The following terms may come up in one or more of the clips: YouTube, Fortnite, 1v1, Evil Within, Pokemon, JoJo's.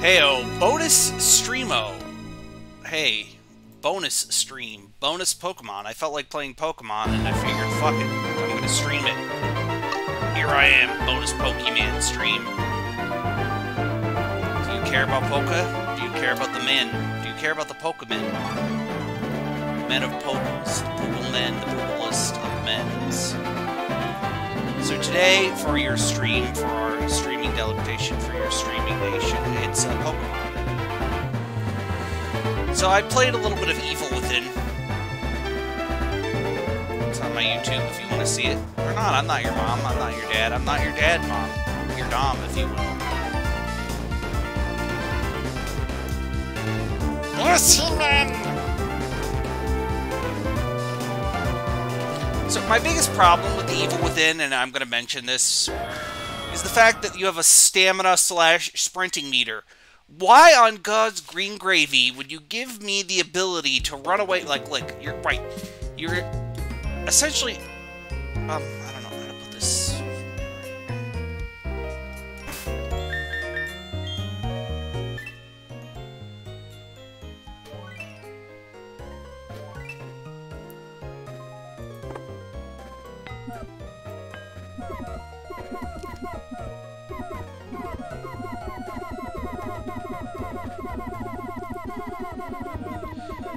Heyo, bonus streamo. Hey, bonus stream, bonus Pokemon. I felt like playing Pokemon, and I figured, fuck it, I'm gonna stream it. Here I am, bonus Pokemon stream. Do you care about Poke? Do you care about the men? Do you care about the Pokemon? Men of Pokels, the Pokemon, the Pokelist of men. So today, for your stream, for our streaming delegation, for your streaming nation, it's a Pokemon. So I played a little bit of Evil Within. It's on my YouTube if you want to see it. Or not, I'm not your mom, I'm not your dad. I'm not your dad, mom. I'm your dom, if you will. Yes, man! So my biggest problem with the Evil Within, and I'm going to mention this, is the fact that you have a stamina/sprinting meter. Why on God's green gravy would you give me the ability to run away? Like, you're right. You're essentially... I don't know how to put this...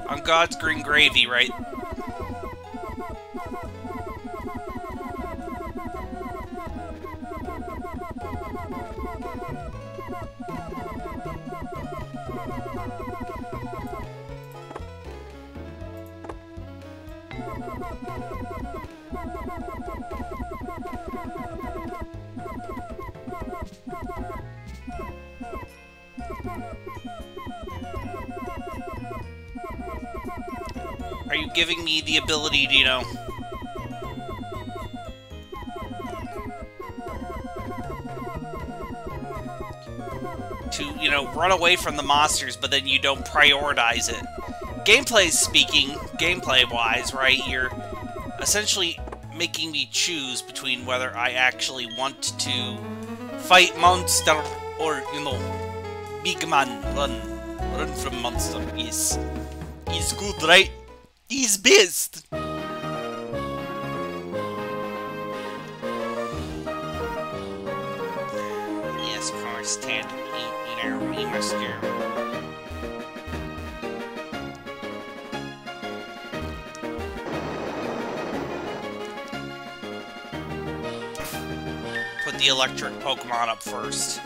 On God's green gravy, right? Are you giving me the ability to, you know... to, you know, run away from the monsters, but then you don't prioritize it? Gameplay speaking, gameplay-wise, right, you're essentially making me choose between whether I actually want to fight monster or, you know, big man, run from monster. Is good, right? He's best! Yes, of course, Ted. He must do. Put the electric Pokemon up first.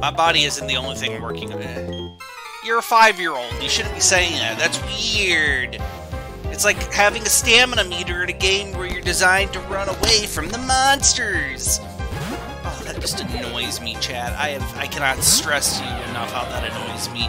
My body isn't the only thing working on it. You're a 5-year-old. You shouldn't be saying that. That's weird. It's like having a stamina meter in a game where you're designed to run away from the monsters. Oh, that just annoys me, Chad. I cannot stress to you enough how that annoys me.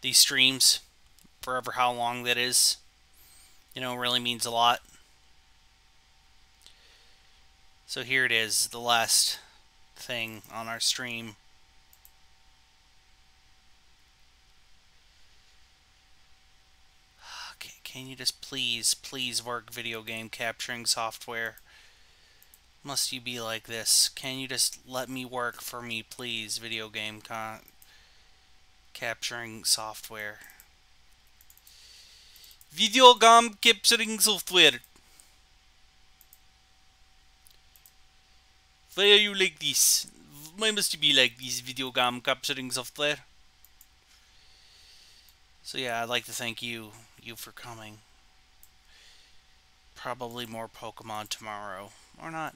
These streams, forever how long that is, you know, really means a lot. So here it is, the last thing on our stream. Can you just please work, video game capturing software? Must you be like this? Can you just let me work for me, please, video game capturing software. Video game capturing software. Why are you like this? Why must you be like this, video game capturing software? So yeah, I'd like to thank you for coming. Probably more Pokemon tomorrow, or not.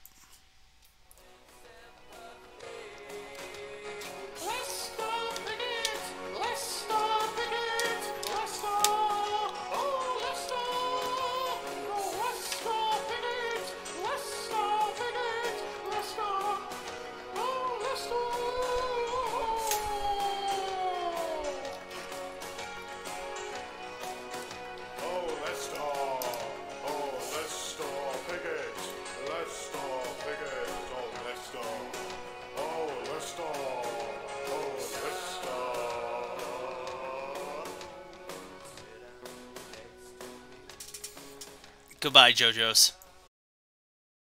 Goodbye, JoJo's.